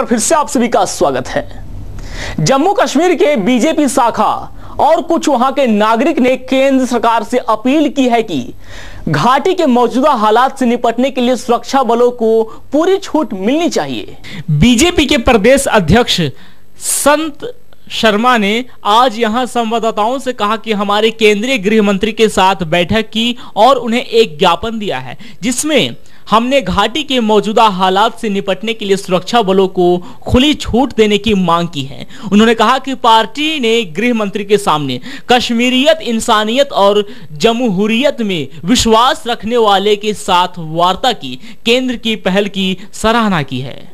पर फिर से आप सभी का स्वागत है। जम्मू कश्मीर के बीजेपी शाखा और कुछ वहां के नागरिक ने केंद्र सरकार से अपील की है कि घाटी के मौजूदा हालात से निपटने के लिए सुरक्षा बलों को पूरी छूट मिलनी चाहिए। बीजेपी के प्रदेश अध्यक्ष संत शर्मा ने आज यहां संवाददाताओं से कहा कि हमारे केंद्रीय गृह मंत्री के साथ बैठक की और उन्हें एक ज्ञापन दिया है जिसमें हमने घाटी के मौजूदा हालात से निपटने के लिए सुरक्षा बलों को खुली छूट देने की मांग की है। उन्होंने कहा कि पार्टी ने गृह मंत्री के सामने कश्मीरियत, इंसानियत और जमहूरियत में विश्वास रखने वाले के साथ वार्ता की केंद्र की पहल की सराहना की है।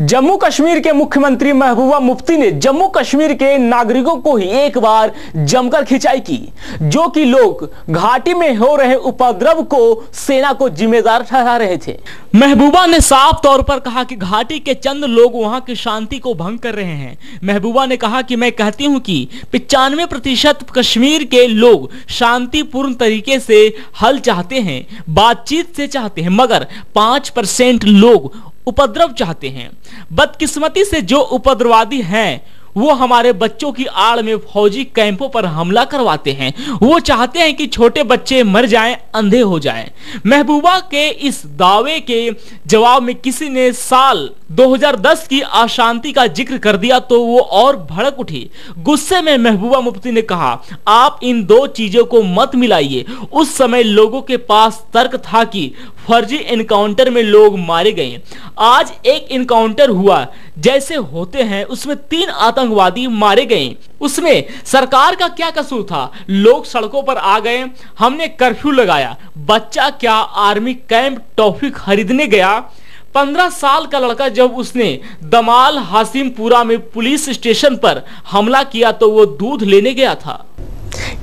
जम्मू कश्मीर के मुख्यमंत्री महबूबा मुफ्ती ने जम्मू कश्मीर के नागरिकों को ही एक बार जमकर खिंचाई की, जो कि लोग घाटी में हो रहे उपद्रव को सेना को जिम्मेदार ठहरा रहे थे। महबूबा ने साफ तौर पर कहा कि घाटी के चंद लोग वहां की शांति को भंग कर रहे हैं। महबूबा ने कहा कि मैं कहती हूं कि 95% कश्मीर के लोग शांतिपूर्ण तरीके से हल चाहते हैं, बातचीत से चाहते हैं, मगर 5% लोग उपद्रव चाहते हैं। बदकिस्मती से जो उपद्रवादी हैं वो हमारे बच्चों की आड़ में फौजी कैंपों पर हमला करवाते हैं। वो चाहते हैं कि छोटे बच्चे मर जाएं, अंधे हो जाएं। महबूबा के इस दावे के जवाब में किसी ने साल 2010 की अशांति का जिक्र कर दिया तो वो और भड़क उठी। गुस्से में महबूबा मुफ्ती ने कहा, आप इन दो चीजों को मत मिलाइए। उस समय लोगों के पास तर्क था कि फर्जी एनकाउंटर में लोग मारे गए। आज एक एनकाउंटर हुआ जैसे होते हैं, उसमें 3 आतंकवादी मारे गए। उसमें सरकार का क्या कसूर था? लोग सड़कों पर आ गए, हमने कर्फ्यू लगाया। बच्चा क्या आर्मी कैंप टॉफी खरीदने गया। 15 साल का लड़का जब उसने दमाल हासिमपुरा में पुलिस स्टेशन पर हमला किया तो वो दूध लेने गया था।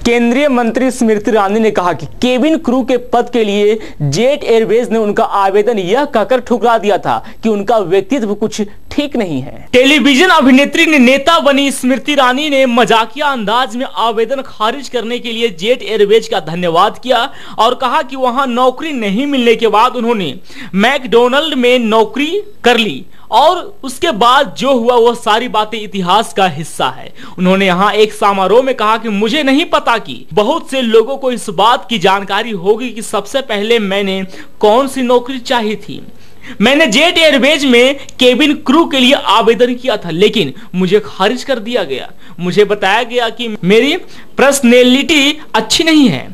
केंद्रीय मंत्री स्मृति ईरानी ने कहा कि केबिन क्रू के पद के लिए जेट एयरवेज ने उनका आवेदन यह कहकर ठुकरा दिया था कि उनका व्यक्तित्व कुछ ठीक नहीं है। टेलीविजन अभिनेत्री ने नेता बनी स्मृति ईरानी ने मजाकिया अंदाज में आवेदन खारिज करने के लिए जेट एयरवेज का धन्यवाद किया और कहा कि वहां नौकरी नहीं मिलने के बाद उन्होंने मैकडोनल्ड में नौकरी कर ली और उसके बाद जो हुआ वो सारी बातें इतिहास का हिस्सा है। उन्होंने यहाँ एक समारोह में कहा कि मुझे नहीं पता कि बहुत से लोगों को इस बात की जानकारी होगी कि सबसे पहले मैंने कौन सी नौकरी चाही थी। मैंने जेट एयरवेज में केबिन क्रू के लिए आवेदन किया था लेकिन मुझे खारिज कर दिया गया। मुझे बताया गया कि मेरी पर्सनैलिटी अच्छी नहीं है।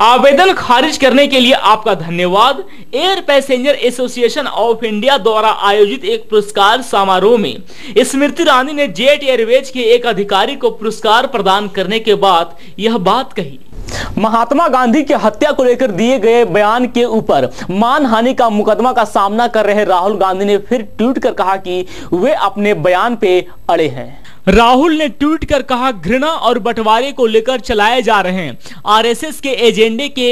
आवेदन खारिज करने के लिए आपका धन्यवाद। Air passenger association of India द्वारा आयोजित एक पुरस्कार समारोह में स्मृति ईरानी ने जेट एयरवेज के एक अधिकारी को पुरस्कार प्रदान करने के बाद यह बात कही। महात्मा गांधी की हत्या को लेकर दिए गए बयान के ऊपर मानहानि का मुकदमा का सामना कर रहे राहुल गांधी ने फिर ट्वीट कर कहा कि वे अपने बयान पे अड़े हैं। राहुल ने ट्वीट कर कहा, घृणा और बंटवारे को लेकर चलाए जा रहे हैं आरएसएस के एजेंडे के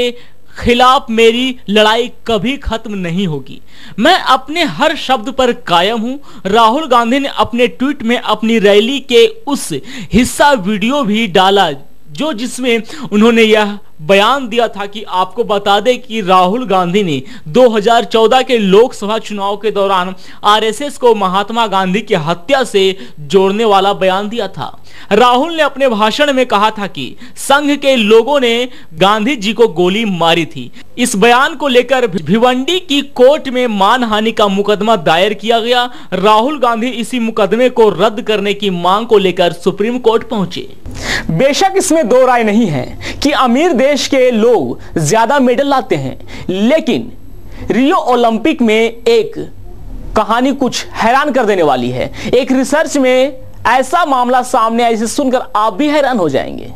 खिलाफ मेरी लड़ाई कभी खत्म नहीं होगी। मैं अपने हर शब्द पर कायम हूं। राहुल गांधी ने अपने ट्वीट में अपनी रैली के उस हिस्सा वीडियो भी डाला जो जिसमें उन्होंने यह बयान दिया था कि आपको बता दें कि राहुल गांधी ने 2014 के लोकसभा चुनाव के दौरान आरएसएस को महात्मा गांधी की हत्या से जोड़ने वाला बयान दिया था। राहुल ने अपने भाषण में कहा था कि संघ के लोगों ने गांधी जी को गोली मारी थी। इस बयान को लेकर भिवंडी की कोर्ट में मानहानि का मुकदमा दायर किया गया। राहुल गांधी इसी मुकदमे को रद्द करने की मांग को लेकर सुप्रीम कोर्ट पहुंचे। बेशक इसमें दो राय नहीं है कि अमीर देश के लोग ज्यादा मेडल लाते हैं, लेकिन रियो ओलंपिक में एक कहानी कुछ हैरान कर देने वाली है। एक रिसर्च में ऐसा मामला सामने आया जिसे सुनकर आप भी हैरान हो जाएंगे।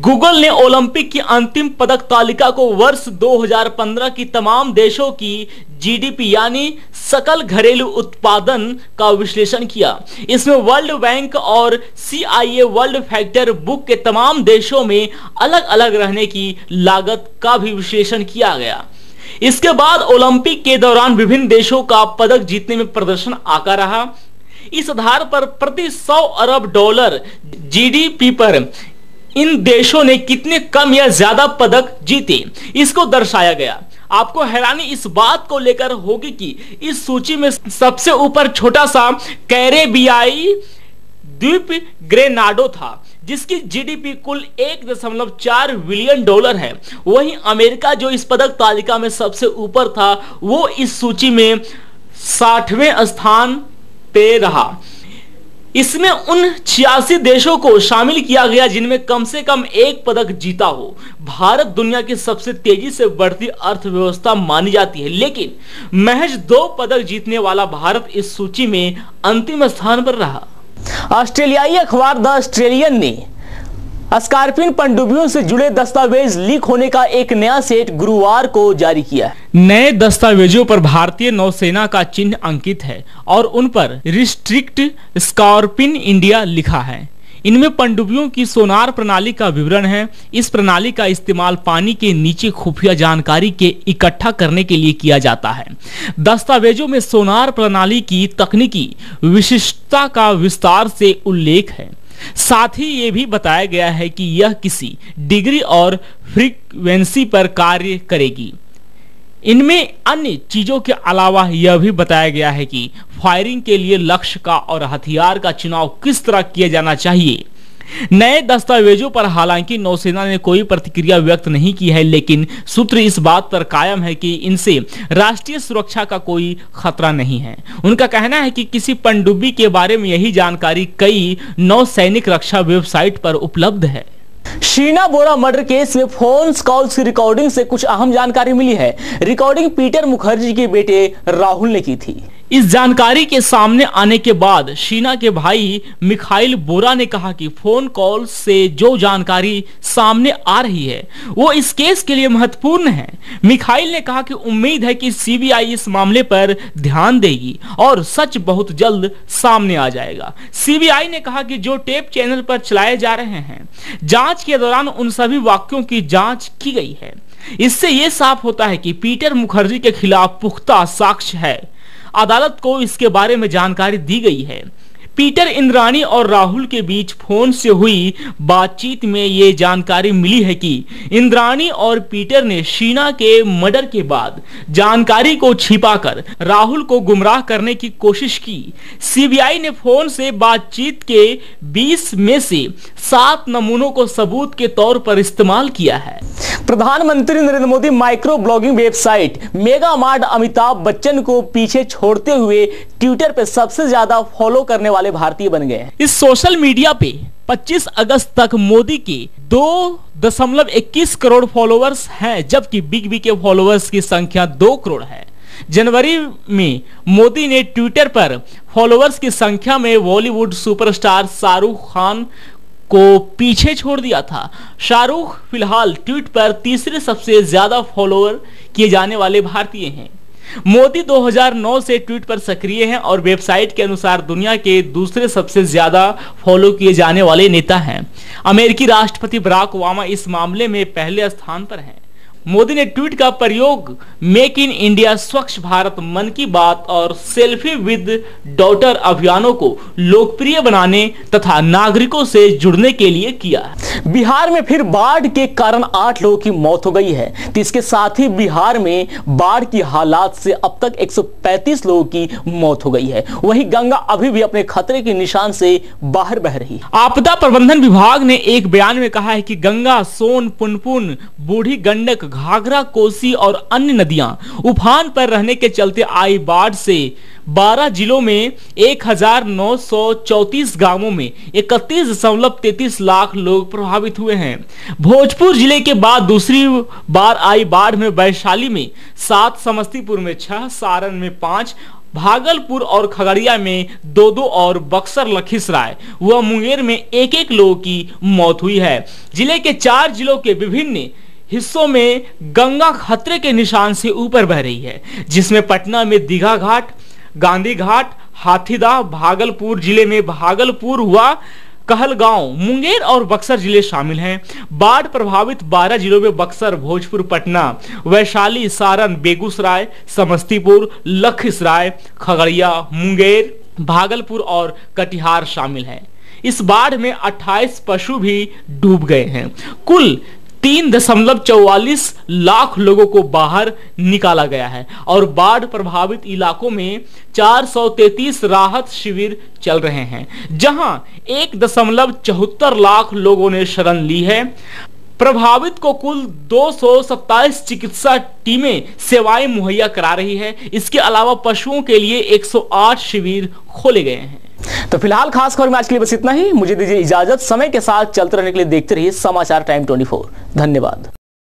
गूगल ने ओलंपिक की अंतिम पदक तालिका को वर्ष 2015 की तमाम देशों की जीडीपी यानी सकल घरेलू उत्पादन का विश्लेषण किया। इसमें वर्ल्ड बैंक और CIA वर्ल्ड फैक्टर बुक के तमाम देशों में अलग अलग रहने की लागत का भी विश्लेषण किया गया। इसके बाद ओलंपिक के दौरान विभिन्न देशों का पदक जीतने में प्रदर्शन आका रहा। इस आधार पर प्रति $100 अरब GDP पर इन देशों ने कितने कम या ज्यादा पदक जीते इसको दर्शाया गया। आपको हैरानी इस बात को लेकर होगी कि इस सूची में सबसे ऊपर छोटा सा कैरेबियाई द्वीप ग्रेनाडा था, जिसकी जीडीपी कुल 1.4 बिलियन डॉलर है। वहीं अमेरिका जो इस पदक तालिका में सबसे ऊपर था वो इस सूची में 60वें स्थान पे रहा। इसमें उन 86 देशों को शामिल किया गया जिनमें कम से कम एक पदक जीता हो। भारत दुनिया की सबसे तेजी से बढ़ती अर्थव्यवस्था मानी जाती है, लेकिन महज 2 पदक जीतने वाला भारत इस सूची में अंतिम स्थान पर रहा। ऑस्ट्रेलियाई अखबार द ऑस्ट्रेलियन ने स्कॉरपिन पनडुब्बियों से जुड़े दस्तावेज लीक होने का एक नया सेट गुरुवार को जारी किया। नए दस्तावेजों पर भारतीय नौसेना का चिन्ह अंकित है और उन पर रिस्ट्रिक्ट स्कॉरपिन इंडिया लिखा है। इनमें पनडुब्बियों की सोनार प्रणाली का विवरण है। इस प्रणाली का इस्तेमाल पानी के नीचे खुफिया जानकारी के इकट्ठा करने के लिए किया जाता है। दस्तावेजों में सोनार प्रणाली की तकनीकी विशिष्टता का विस्तार से उल्लेख है। साथ ही ये भी बताया गया है कि यह किसी डिग्री और फ्रीक्वेंसी पर कार्य करेगी। इनमें अन्य चीजों के अलावा यह भी बताया गया है कि फायरिंग के लिए लक्ष्य का और हथियार का चुनाव किस तरह किया जाना चाहिए। नए दस्तावेजों पर हालांकि नौसेना ने कोई प्रतिक्रिया व्यक्त नहीं की है, लेकिन सूत्र इस बात पर कायम है कि इनसे राष्ट्रीय सुरक्षा का कोई खतरा नहीं है। उनका कहना है कि किसी पनडुब्बी के बारे में यही जानकारी कई नौसैनिक रक्षा वेबसाइट पर उपलब्ध है। शीना बोरा मर्डर केस में फोन कॉल्स की रिकॉर्डिंग से कुछ अहम जानकारी मिली है। रिकॉर्डिंग पीटर मुखर्जी के बेटे राहुल ने की थी। इस जानकारी के सामने आने के बाद शीना के भाई मिखाइल बोरा ने कहा कि फोन कॉल से जो जानकारी सामने आ रही है वो इस केस के लिए महत्वपूर्ण है। मिखाइल ने कहा कि उम्मीद है कि सीबीआई इस मामले पर ध्यान देगी और सच बहुत जल्द सामने आ जाएगा। सीबीआई ने कहा कि जो टेप चैनल पर चलाए जा रहे हैं, जांच के दौरान उन सभी वाक्यों की जांच की गई है। इससे ये साफ होता है कि पीटर मुखर्जी के खिलाफ पुख्ता साक्ष्य है। अदालत को इसके बारे में जानकारी दी गई है। पीटर, इंद्रानी और राहुल के बीच फोन से हुई बातचीत में ये जानकारी मिली है कि इंद्रानी और पीटर ने शीना के मर्डर के बाद जानकारी को छिपाकर राहुल को गुमराह करने की कोशिश की। सीबीआई ने फोन से बातचीत के 20 में से 7 नमूनों को सबूत के तौर पर इस्तेमाल किया है। प्रधानमंत्री Narendra Modi micro blogging website mega mart Amitabh Bachchan को पीछे छोड़ते हुए ट्विटर पर सबसे ज्यादा फॉलो करने वाले भारतीय बन गए। इस सोशल मीडिया पे 25 अगस्त तक मोदी के 2.21 करोड़ फॉलोअर्स हैं, जबकि बिग बी के फॉलोअर्स की संख्या 2 करोड़ है। जनवरी में मोदी ने ट्विटर पर फॉलोअर्स की संख्या में बॉलीवुड सुपरस्टार शाहरुख खान को पीछे छोड़ दिया था। शाहरुख फिलहाल ट्वीट पर तीसरे सबसे ज्यादा फॉलोअर किए जाने वाले भारतीय हैं। मोदी 2009 से ट्वीट पर सक्रिय हैं और वेबसाइट के अनुसार दुनिया के दूसरे सबसे ज्यादा फॉलो किए जाने वाले नेता हैं। अमेरिकी राष्ट्रपति बराक ओबामा इस मामले में पहले स्थान पर हैं। मोदी ने ट्वीट का प्रयोग मेक इन इंडिया, स्वच्छ भारत, मन की बात और सेल्फी विद डॉटर अभियानों को लोकप्रिय बनाने तथा नागरिकों से जुड़ने के लिए किया। बिहार में फिर बाढ़ के कारण 8 लोगों की मौत हो गई है। तो इसके साथ ही बिहार में बाढ़ की हालात से अब तक 135 लोगों की मौत हो गई है। वहीं गंगा अभी भी अपने खतरे के निशान से बाहर बह रही है। आपदा प्रबंधन विभाग ने एक बयान में कहा है कि गंगा, सोन, पुनपुन, बूढ़ी गंडक, घाघरा, कोसी और अन्य नदियां उफान पर रहने के चलते आई बाढ़ से 12 जिलों में 1934 गांवों में 31.33 लाख लोग प्रभावित हुए हैं। भोजपुर जिले के बाद दूसरी बार आई बाढ़ में वैशाली में 7, समस्तीपुर में 6, सारण में 5, भागलपुर और खगड़िया में 2-2 और बक्सर, लखीसराय व मुंगेर में 1-1 लोगों की मौत हुई है। जिले के 4 जिलों के विभिन्न हिस्सों में गंगा खतरे के निशान से ऊपर बह रही है, जिसमें पटना में दीघा घाट, गांधी घाट, हाथीदह, भागलपुर जिले में भागलपुर हुआ, कहलगांव, मुंगेर और बक्सर जिले शामिल हैं। बाढ़ प्रभावित 12 जिलों में बक्सर, भोजपुर, पटना, वैशाली, सारण, बेगूसराय, समस्तीपुर, लखीसराय, खगड़िया, मुंगेर, भागलपुर और कटिहार शामिल हैं। इस बाढ़ में 28 पशु भी डूब गए हैं। कुल 3.44 लाख लोगों को बाहर निकाला गया है और बाढ़ प्रभावित इलाकों में 433 राहत शिविर चल रहे हैं, जहां 1.74 लाख लोगों ने शरण ली है। प्रभावित को कुल 227 चिकित्सा टीमें सेवाएं मुहैया करा रही है। इसके अलावा पशुओं के लिए 108 शिविर खोले गए हैं। तो फिलहाल खास खबर में आज के लिए बस इतना ही। मुझे दीजिए इजाजत। समय के साथ चलते रहने के लिए देखते रहिए समाचार टाइम 24। धन्यवाद।